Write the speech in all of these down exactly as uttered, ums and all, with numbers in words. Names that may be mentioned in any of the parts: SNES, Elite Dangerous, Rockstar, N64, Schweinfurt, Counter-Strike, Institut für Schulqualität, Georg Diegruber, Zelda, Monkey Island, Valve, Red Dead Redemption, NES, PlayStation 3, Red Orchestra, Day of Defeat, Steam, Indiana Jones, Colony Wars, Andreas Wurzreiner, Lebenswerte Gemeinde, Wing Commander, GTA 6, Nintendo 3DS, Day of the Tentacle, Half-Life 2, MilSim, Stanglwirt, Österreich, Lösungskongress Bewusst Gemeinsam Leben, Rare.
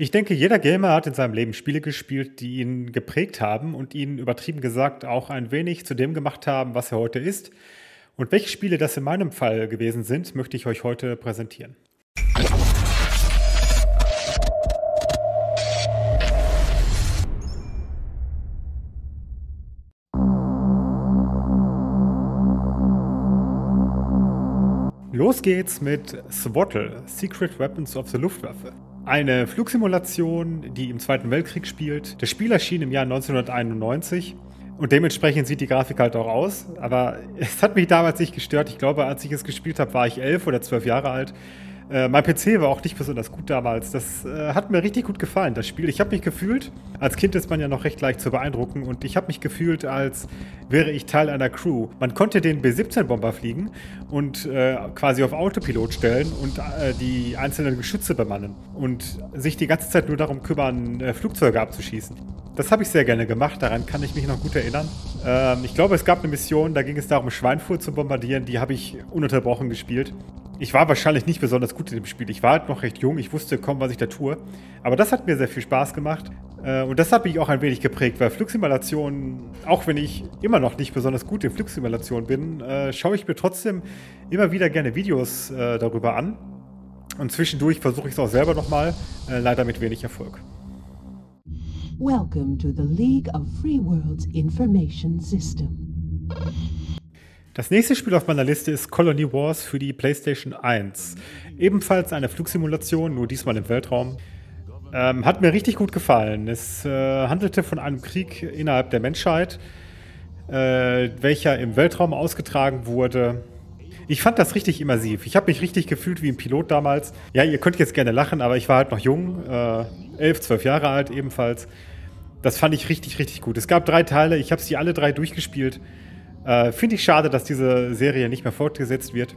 Ich denke, jeder Gamer hat in seinem Leben Spiele gespielt, die ihn geprägt haben und ihn, übertrieben gesagt, auch ein wenig zu dem gemacht haben, was er heute ist. Und welche Spiele das in meinem Fall gewesen sind, möchte ich euch heute präsentieren. Los geht's mit Swattle, Secret Weapons of the Luftwaffe. Eine Flugsimulation, die im Zweiten Weltkrieg spielt. Das Spiel erschien im Jahr neunzehnhunderteinundneunzig und dementsprechend sieht die Grafik halt auch aus. Aber es hat mich damals nicht gestört. Ich glaube, als ich es gespielt habe, war ich elf oder zwölf Jahre alt. Äh, mein P C war auch nicht besonders gut damals. Das äh, hat mir richtig gut gefallen, das Spiel. Ich habe mich gefühlt, als Kind ist man ja noch recht leicht zu beeindrucken, und ich habe mich gefühlt, als wäre ich Teil einer Crew. Man konnte den B siebzehn Bomber fliegen und äh, quasi auf Autopilot stellen und äh, die einzelnen Geschütze bemannen und sich die ganze Zeit nur darum kümmern, äh, Flugzeuge abzuschießen. Das habe ich sehr gerne gemacht, daran kann ich mich noch gut erinnern. Ähm, ich glaube, es gab eine Mission, da ging es darum, Schweinfurt zu bombardieren, die habe ich ununterbrochen gespielt. Ich war wahrscheinlich nicht besonders gut in dem Spiel. Ich war halt noch recht jung, ich wusste kaum, was ich da tue. Aber das hat mir sehr viel Spaß gemacht. Und das hat mich auch ein wenig geprägt, weil Flugsimulationen, auch wenn ich immer noch nicht besonders gut in Flugsimulationen bin, schaue ich mir trotzdem immer wieder gerne Videos darüber an. Und zwischendurch versuche ich es auch selber nochmal, leider mit wenig Erfolg. Welcome to the League of Free Worlds Information System. Das nächste Spiel auf meiner Liste ist Colony Wars für die PlayStation eins. Ebenfalls eine Flugsimulation, nur diesmal im Weltraum. Ähm, hat mir richtig gut gefallen. Es äh, handelte von einem Krieg innerhalb der Menschheit, äh, welcher im Weltraum ausgetragen wurde. Ich fand das richtig immersiv. Ich habe mich richtig gefühlt wie ein Pilot damals. Ja, ihr könnt jetzt gerne lachen, aber ich war halt noch jung, äh, elf, zwölf Jahre alt ebenfalls. Das fand ich richtig, richtig gut. Es gab drei Teile, ich habe sie alle drei durchgespielt. Äh, finde ich schade, dass diese Serie nicht mehr fortgesetzt wird.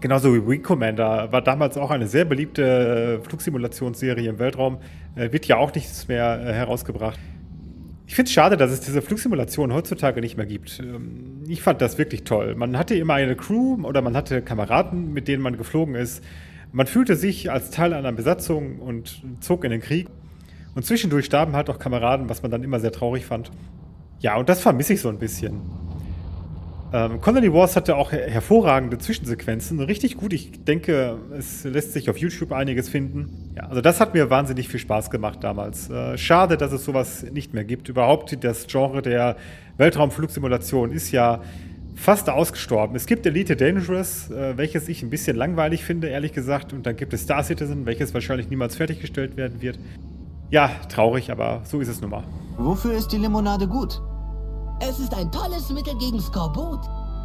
Genauso wie Wing Commander war damals auch eine sehr beliebte äh, Flugsimulationsserie im Weltraum. Äh, wird ja auch nichts mehr äh, herausgebracht. Ich finde es schade, dass es diese Flugsimulation heutzutage nicht mehr gibt. Ähm, ich fand das wirklich toll. Man hatte immer eine Crew oder man hatte Kameraden, mit denen man geflogen ist. Man fühlte sich als Teil einer Besatzung und zog in den Krieg. Und zwischendurch starben halt auch Kameraden, was man dann immer sehr traurig fand. Ja, und das vermisse ich so ein bisschen. Ähm, Colony Wars hatte auch her hervorragende Zwischensequenzen, richtig gut. Ich denke, es lässt sich auf YouTube einiges finden. Ja, also das hat mir wahnsinnig viel Spaß gemacht damals. Äh, schade, dass es sowas nicht mehr gibt. Überhaupt das Genre der Weltraumflugsimulation ist ja fast ausgestorben. Es gibt Elite Dangerous, äh, welches ich ein bisschen langweilig finde, ehrlich gesagt. Und dann gibt es Star Citizen, welches wahrscheinlich niemals fertiggestellt werden wird. Ja, traurig, aber so ist es nun mal. Wofür ist die Limonade gut? Es ist ein tolles Mittel gegen Skorbut.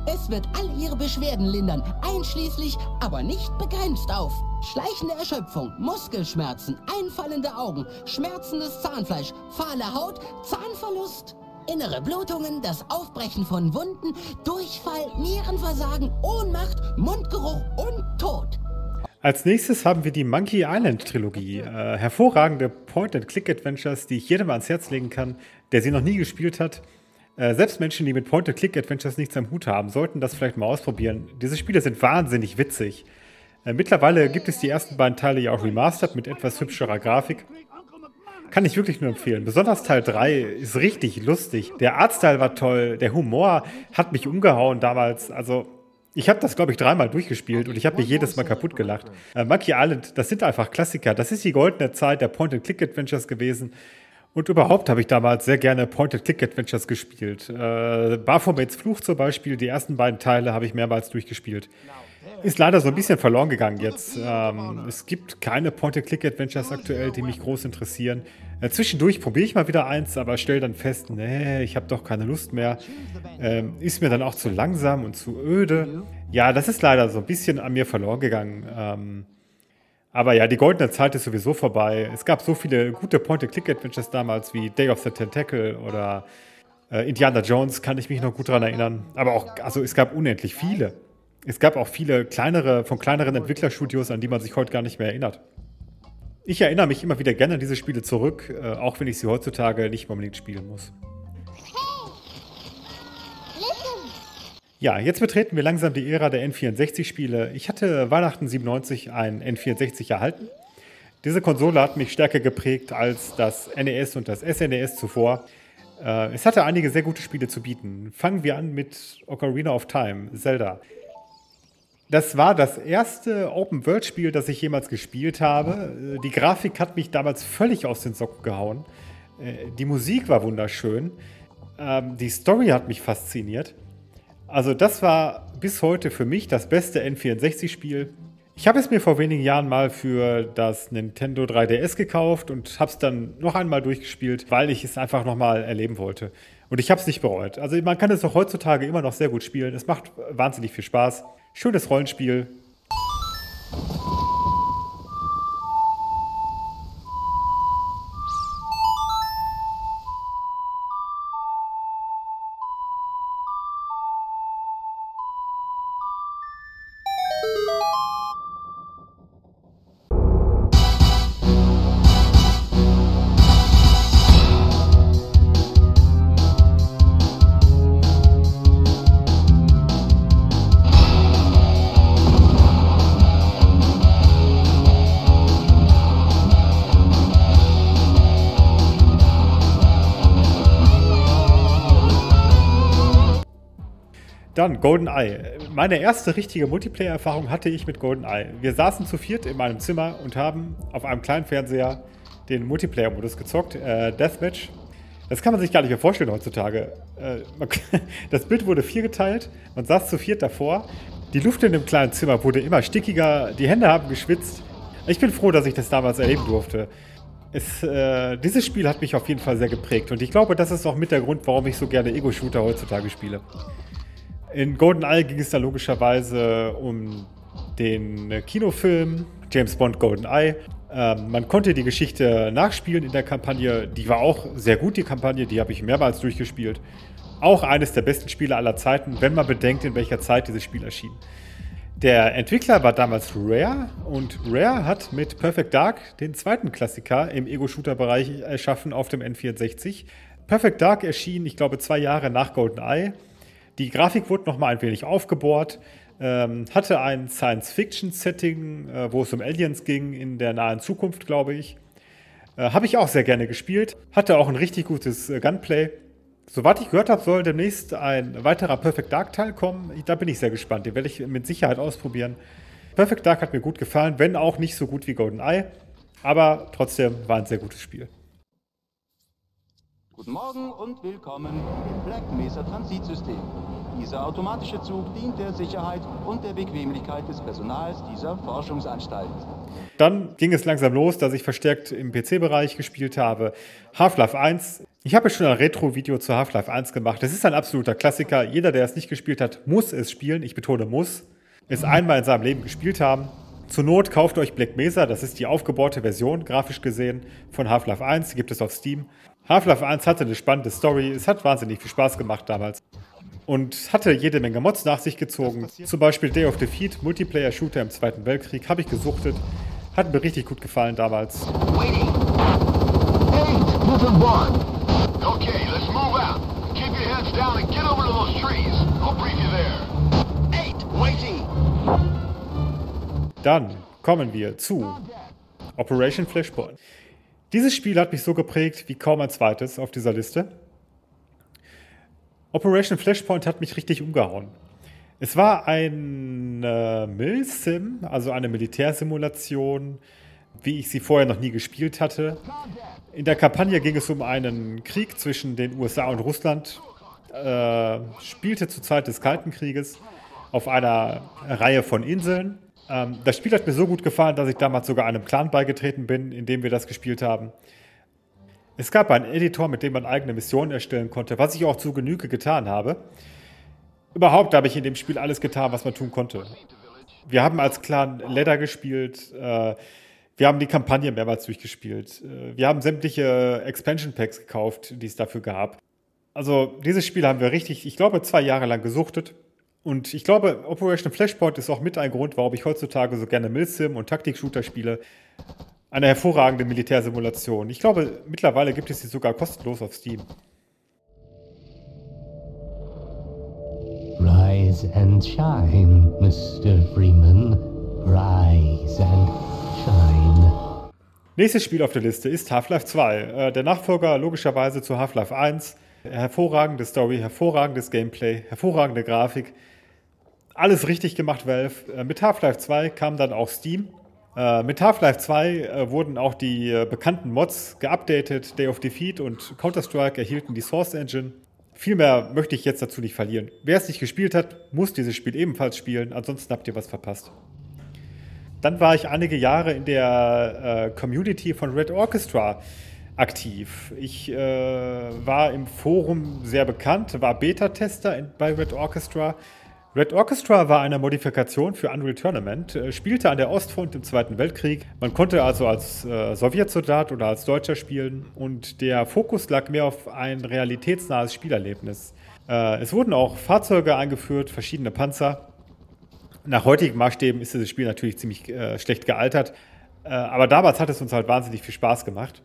Es wird all Ihre Beschwerden lindern, einschließlich, aber nicht begrenzt auf schleichende Erschöpfung, Muskelschmerzen, einfallende Augen, schmerzendes Zahnfleisch, fahle Haut, Zahnverlust, innere Blutungen, das Aufbrechen von Wunden, Durchfall, Nierenversagen, Ohnmacht, Mundgeruch und Tod. Als nächstes haben wir die Monkey Island Trilogie. Äh, hervorragende Point-and-Click-Adventures, die ich jedem ans Herz legen kann, der sie noch nie gespielt hat. Selbst Menschen, die mit Point-and-Click-Adventures nichts am Hut haben, sollten das vielleicht mal ausprobieren. Diese Spiele sind wahnsinnig witzig. Mittlerweile gibt es die ersten beiden Teile ja auch remastered mit etwas hübscherer Grafik. Kann ich wirklich nur empfehlen. Besonders Teil drei ist richtig lustig. Der Artstyle war toll, der Humor hat mich umgehauen damals. Also ich habe das, glaube ich, dreimal durchgespielt und ich habe mich jedes Mal kaputt gelacht. Monkey Island, das sind einfach Klassiker. Das ist die goldene Zeit der Point-and-Click-Adventures gewesen. Und überhaupt habe ich damals sehr gerne Point-and-Click-Adventures gespielt. Äh, Baphomets Fluch zum Beispiel, die ersten beiden Teile habe ich mehrmals durchgespielt. Ist leider so ein bisschen verloren gegangen jetzt. Ähm, es gibt keine Point-and-Click-Adventures aktuell, die mich groß interessieren. Äh, zwischendurch probiere ich mal wieder eins, aber stelle dann fest, nee, ich habe doch keine Lust mehr. Ähm, ist mir dann auch zu langsam und zu öde. Ja, das ist leider so ein bisschen an mir verloren gegangen. Ähm, Aber ja, die goldene Zeit ist sowieso vorbei. Es gab so viele gute Point-and-Click-Adventures damals wie Day of the Tentacle oder äh, Indiana Jones, kann ich mich noch gut daran erinnern. Aber auch, also es gab unendlich viele. Es gab auch viele kleinere, von kleineren Entwicklerstudios, an die man sich heute gar nicht mehr erinnert. Ich erinnere mich immer wieder gerne an diese Spiele zurück, äh, auch wenn ich sie heutzutage nicht unbedingt spielen muss. Ja, jetzt betreten wir langsam die Ära der N vierundsechzig-Spiele. Ich hatte Weihnachten siebenundneunzig einen N vierundsechzig erhalten. Diese Konsole hat mich stärker geprägt als das N E S und das S N E S zuvor. Äh, es hatte einige sehr gute Spiele zu bieten. Fangen wir an mit Ocarina of Time, Zelda. Das war das erste Open-World-Spiel, das ich jemals gespielt habe. Die Grafik hat mich damals völlig aus den Socken gehauen. Die Musik war wunderschön. Die Story hat mich fasziniert. Also das war bis heute für mich das beste N vierundsechzig-Spiel. Ich habe es mir vor wenigen Jahren mal für das Nintendo drei D S gekauft und habe es dann noch einmal durchgespielt, weil ich es einfach noch mal erleben wollte. Und ich habe es nicht bereut. Also man kann es auch heutzutage immer noch sehr gut spielen. Es macht wahnsinnig viel Spaß. Schönes Rollenspiel. Dann GoldenEye. Meine erste richtige Multiplayer-Erfahrung hatte ich mit GoldenEye. Wir saßen zu viert in meinem Zimmer und haben auf einem kleinen Fernseher den Multiplayer-Modus gezockt, äh, Deathmatch. Das kann man sich gar nicht mehr vorstellen heutzutage. Äh, man, das Bild wurde viergeteilt, man saß zu viert davor. Die Luft in dem kleinen Zimmer wurde immer stickiger, die Hände haben geschwitzt. Ich bin froh, dass ich das damals erleben durfte. Es, äh, dieses Spiel hat mich auf jeden Fall sehr geprägt und ich glaube, das ist auch mit der Grund, warum ich so gerne Ego-Shooter heutzutage spiele. In GoldenEye ging es da logischerweise um den Kinofilm James Bond GoldenEye. Ähm, man konnte die Geschichte nachspielen in der Kampagne. Die war auch sehr gut, die Kampagne. Die habe ich mehrmals durchgespielt. Auch eines der besten Spiele aller Zeiten, wenn man bedenkt, in welcher Zeit dieses Spiel erschien. Der Entwickler war damals Rare und Rare hat mit Perfect Dark den zweiten Klassiker im Ego-Shooter-Bereich erschaffen auf dem N vierundsechzig. Perfect Dark erschien, ich glaube, zwei Jahre nach GoldenEye. Die Grafik wurde nochmal ein wenig aufgebohrt, ähm, hatte ein Science-Fiction-Setting, äh, wo es um Aliens ging, in der nahen Zukunft, glaube ich. Äh, habe ich auch sehr gerne gespielt, hatte auch ein richtig gutes äh, Gunplay. Soweit ich gehört habe, soll demnächst ein weiterer Perfect Dark-Teil kommen. Da bin ich sehr gespannt, den werde ich mit Sicherheit ausprobieren. Perfect Dark hat mir gut gefallen, wenn auch nicht so gut wie GoldenEye, aber trotzdem war ein sehr gutes Spiel. Guten Morgen und willkommen im Black Mesa Transitsystem. Dieser automatische Zug dient der Sicherheit und der Bequemlichkeit des Personals dieser Forschungsanstalt. Dann ging es langsam los, dass ich verstärkt im P C-Bereich gespielt habe. Half-Life eins. Ich habe schon ein Retro-Video zu Half-Life eins gemacht. Das ist ein absoluter Klassiker. Jeder, der es nicht gespielt hat, muss es spielen. Ich betone muss. Es einmal in seinem Leben gespielt haben. Zur Not kauft euch Black Mesa. Das ist die aufgebohrte Version, grafisch gesehen, von Half-Life eins. Die gibt es auf Steam. Half-Life eins hatte eine spannende Story, es hat wahnsinnig viel Spaß gemacht damals und hatte jede Menge Mods nach sich gezogen. Zum Beispiel Day of Defeat, Multiplayer-Shooter im Zweiten Weltkrieg, habe ich gesuchtet, hat mir richtig gut gefallen damals. Dann kommen wir zu Operation Flashpoint. Dieses Spiel hat mich so geprägt wie kaum ein zweites auf dieser Liste. Operation Flashpoint hat mich richtig umgehauen. Es war ein äh, MilSim, also eine Militärsimulation, wie ich sie vorher noch nie gespielt hatte. In der Kampagne ging es um einen Krieg zwischen den U S A und Russland. Äh, spielte zur Zeit des Kalten Krieges auf einer Reihe von Inseln. Das Spiel hat mir so gut gefallen, dass ich damals sogar einem Clan beigetreten bin, in dem wir das gespielt haben. Es gab einen Editor, mit dem man eigene Missionen erstellen konnte, was ich auch zu Genüge getan habe. Überhaupt habe ich in dem Spiel alles getan, was man tun konnte. Wir haben als Clan Leather gespielt, wir haben die Kampagne mehrmals durchgespielt, wir haben sämtliche Expansion Packs gekauft, die es dafür gab. Also dieses Spiel haben wir richtig, ich glaube, zwei Jahre lang gesuchtet. Und ich glaube, Operation Flashpoint ist auch mit ein Grund, warum ich heutzutage so gerne MilSim und Taktik-Shooter spiele. Eine hervorragende Militärsimulation. Ich glaube, mittlerweile gibt es sie sogar kostenlos auf Steam. Rise and shine, Mister Freeman. Rise and shine. Nächstes Spiel auf der Liste ist Half-Life zwei, äh, der Nachfolger logischerweise zu Half-Life eins. Hervorragende Story, hervorragendes Gameplay, hervorragende Grafik. Alles richtig gemacht, Valve. Äh, mit Half-Life zwei kam dann auch Steam. Äh, mit Half-Life zwei äh, wurden auch die äh, bekannten Mods geupdatet. Day of Defeat und Counter-Strike erhielten die Source Engine. Viel mehr möchte ich jetzt dazu nicht verlieren. Wer es nicht gespielt hat, muss dieses Spiel ebenfalls spielen, ansonsten habt ihr was verpasst. Dann war ich einige Jahre in der äh, Community von Red Orchestra aktiv. Ich äh, war im Forum sehr bekannt, war Beta-Tester in, bei Red Orchestra. Red Orchestra war eine Modifikation für Unreal Tournament, äh, spielte an der Ostfront im Zweiten Weltkrieg. Man konnte also als äh, Sowjetsoldat oder als Deutscher spielen und der Fokus lag mehr auf ein realitätsnahes Spielerlebnis. Äh, es wurden auch Fahrzeuge eingeführt, verschiedene Panzer. Nach heutigen Maßstäben ist dieses Spiel natürlich ziemlich äh, schlecht gealtert, äh, aber damals hat es uns halt wahnsinnig viel Spaß gemacht.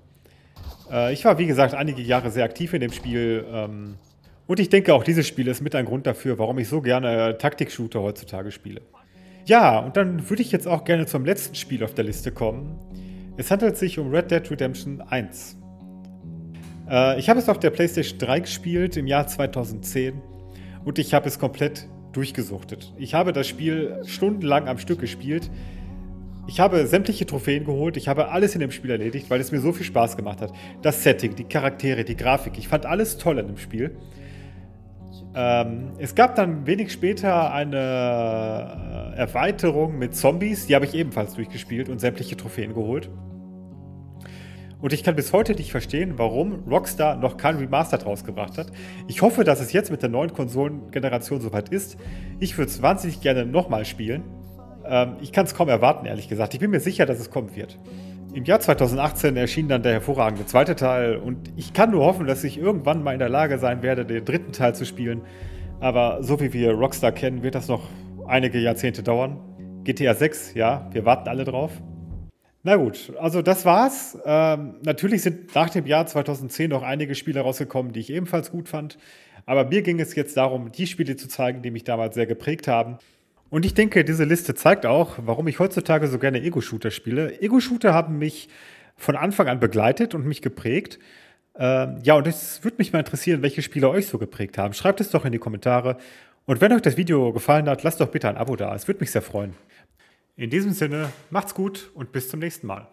Äh, ich war, wie gesagt, einige Jahre sehr aktiv in dem Spiel ähm, und ich denke, auch dieses Spiel ist mit ein Grund dafür, warum ich so gerne äh, Taktik-Shooter heutzutage spiele. Ja, und dann würde ich jetzt auch gerne zum letzten Spiel auf der Liste kommen. Es handelt sich um Red Dead Redemption eins. Äh, ich habe es auf der PlayStation drei gespielt im Jahr zweitausendzehn und ich habe es komplett durchgesuchtet. Ich habe das Spiel stundenlang am Stück gespielt. Ich habe sämtliche Trophäen geholt. Ich habe alles in dem Spiel erledigt, weil es mir so viel Spaß gemacht hat. Das Setting, die Charaktere, die Grafik. Ich fand alles toll in dem Spiel. Ähm, es gab dann wenig später eine Erweiterung mit Zombies. Die habe ich ebenfalls durchgespielt und sämtliche Trophäen geholt. Und ich kann bis heute nicht verstehen, warum Rockstar noch kein Remastered rausgebracht hat. Ich hoffe, dass es jetzt mit der neuen Konsolengeneration soweit ist. Ich würde es wahnsinnig gerne nochmal spielen. Ähm, ich kann es kaum erwarten, ehrlich gesagt. Ich bin mir sicher, dass es kommen wird. Im Jahr zweitausendachtzehn erschien dann der hervorragende zweite Teil und ich kann nur hoffen, dass ich irgendwann mal in der Lage sein werde, den dritten Teil zu spielen. Aber so wie wir Rockstar kennen, wird das noch einige Jahrzehnte dauern. GTA sechs, ja, wir warten alle drauf. Na gut, also das war's. Ähm, natürlich sind nach dem Jahr zweitausendzehn noch einige Spiele rausgekommen, die ich ebenfalls gut fand. Aber mir ging es jetzt darum, die Spiele zu zeigen, die mich damals sehr geprägt haben. Und ich denke, diese Liste zeigt auch, warum ich heutzutage so gerne Ego-Shooter spiele. Ego-Shooter haben mich von Anfang an begleitet und mich geprägt. Ähm, ja, und es würde mich mal interessieren, welche Spiele euch so geprägt haben. Schreibt es doch in die Kommentare. Und wenn euch das Video gefallen hat, lasst doch bitte ein Abo da. Es würde mich sehr freuen. In diesem Sinne, macht's gut und bis zum nächsten Mal.